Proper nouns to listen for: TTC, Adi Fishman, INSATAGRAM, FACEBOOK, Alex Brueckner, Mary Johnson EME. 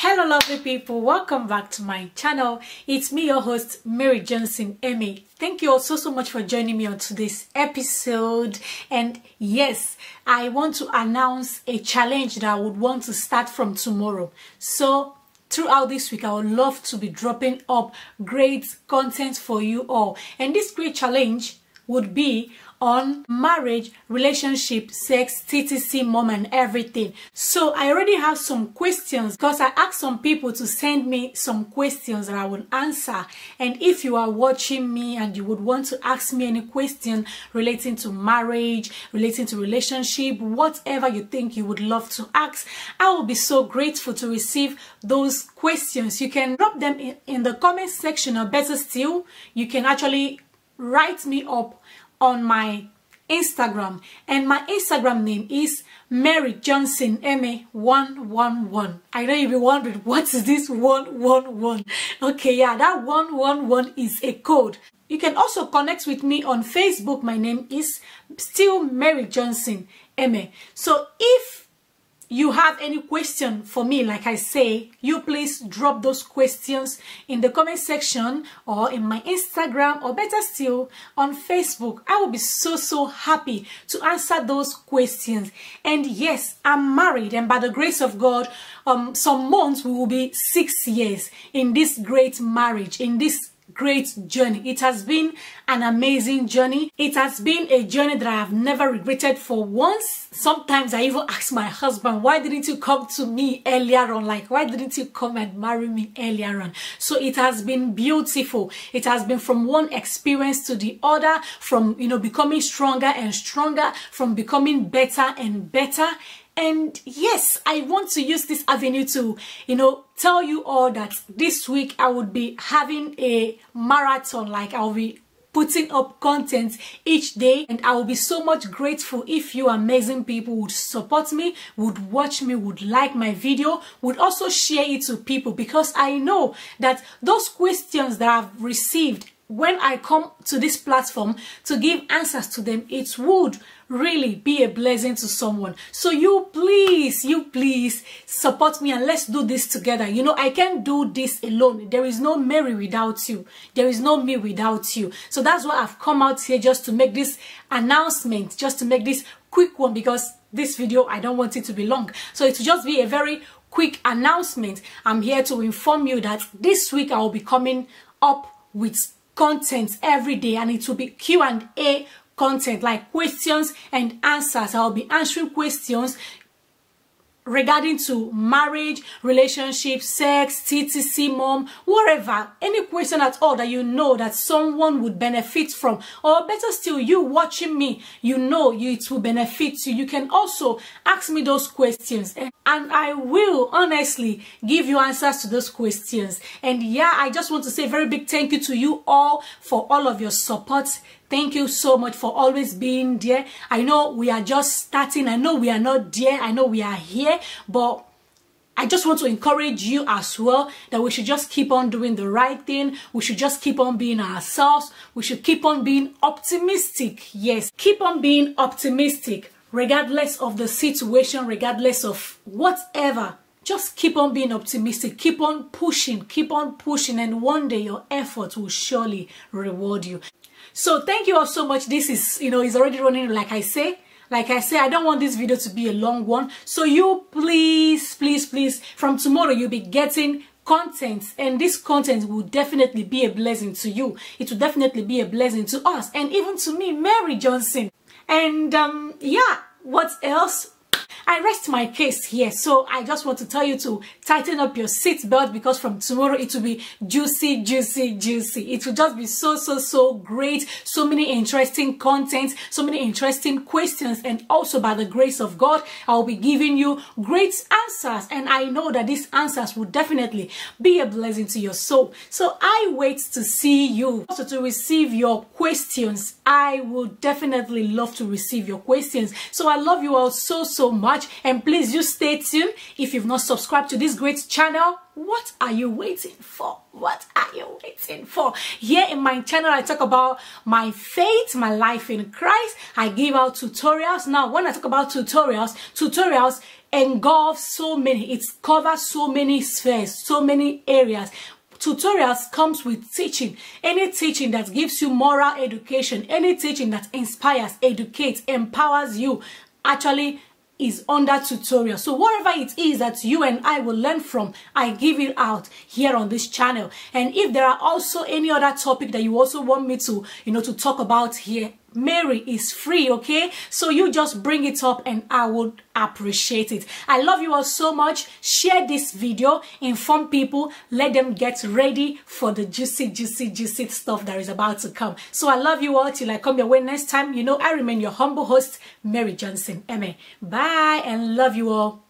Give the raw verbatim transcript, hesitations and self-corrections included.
Hello lovely people, welcome back to my channel. It's me, your host Mary Johnson E M E. Thank you all so so much for joining me on today's episode. And yes, I want to announce a challenge that I would want to start from tomorrow. So throughout this week, I would love to be dropping up great content for you all, and this great challenge would be on marriage, relationship, sex, T T C, mom and everything. So I already have some questions because I asked some people to send me some questions that I will answer. And if you are watching me and you would want to ask me any question relating to marriage, relating to relationship, whatever you think you would love to ask, I will be so grateful to receive those questions. You can drop them in, in the comment section, or better still, you can actually write me up on my Instagram, and my Instagram name is Mary Johnson M A one one one. I know you'll be wondering, what is this one one one? Okay, yeah, that one one one is a code. You can also connect with me on Facebook. My name is still Mary Johnson M A. So if you have any question for me, like I say, you please drop those questions in the comment section or in my Instagram, or better still on Facebook. I will be so so happy to answer those questions. And yes, I'm married, and by the grace of God, um some months we will be six years in this great marriage, in this great journey. It has been an amazing journey. It has been a journey that I have never regretted for once. Sometimes I even ask my husband, why didn't you come to me earlier on? Like, why didn't you come and marry me earlier on? So it has been beautiful. It has been from one experience to the other, from, you know, becoming stronger and stronger, from becoming better and better. And yes, I want to use this avenue to, you know, tell you all that this week I would be having a marathon. Like, I'll be putting up content each day, and I will be so much grateful if you amazing people would support me, would watch me, would like my video, would also share it to people, because I know that those questions that I've received when I come to this platform to give answers to them, it would really be a blessing to someone. So you please, you please support me, and let's do this together. You know, I can't do this alone. There is no Mary without you. There is no me without you. So that's why I've come out here, just to make this announcement, just to make this quick one, because this video, I don't want it to be long. So it will just be a very quick announcement. I'm here to inform you that this week I will be coming up with content every day, and it will be Q and A content, like questions and answers. I'll be answering questions regarding to marriage, relationship, sex, T T C, mom, whatever, any question at all that you know that someone would benefit from, or better still, you watching me, you know you, it will benefit you. You can also ask me those questions, and, and I will honestly give you answers to those questions. And yeah, I just want to say a very big thank you to you all for all of your support. Thank you so much for always being there. I know we are just starting. I know we are not there. I know we are here, but I just want to encourage you as well that we should just keep on doing the right thing. We should just keep on being ourselves. We should keep on being optimistic. Yes, keep on being optimistic regardless of the situation, regardless of whatever. Just keep on being optimistic, keep on pushing, keep on pushing, and one day your effort will surely reward you. So thank you all so much. This is, you know, it's already running. Like I say, like I say, I don't want this video to be a long one. So you please, please, please, from tomorrow you'll be getting content, and this content will definitely be a blessing to you. It will definitely be a blessing to us, and even to me, Mary Johnson. And um, yeah, what else? I rest my case here. So I just want to tell you to tighten up your seatbelt, because from tomorrow it will be juicy, juicy, juicy. It will just be so, so, so great. So many interesting content, so many interesting questions. And also by the grace of God, I'll be giving you great answers. And I know that these answers will definitely be a blessing to your soul. So I wait to see you. Also to receive your questions. I will definitely love to receive your questions. So I love you all so, so much. And please just stay tuned. If you've not subscribed to this great channel, what are you waiting for? What are you waiting for? Here in my channel, I talk about my faith, my life in Christ. I give out tutorials. Now, when I talk about tutorials, tutorials engulfs so many, it covers so many spheres, so many areas. Tutorials comes with teaching. Any teaching that gives you moral education, any teaching that inspires, educates, empowers you, actually is under tutorial. So whatever it is that you and I will learn from, I give it out here on this channel. And if there are also any other topic that you also want me to, you know, to talk about here, Mary is free, okay? So you just bring it up and I would appreciate it. I love you all so much. Share this video, inform people, let them get ready for the juicy, juicy, juicy stuff that is about to come. So I love you all till I come your way next time. You know, I remain your humble host, Mary Johnson E M E. Bye and love you all.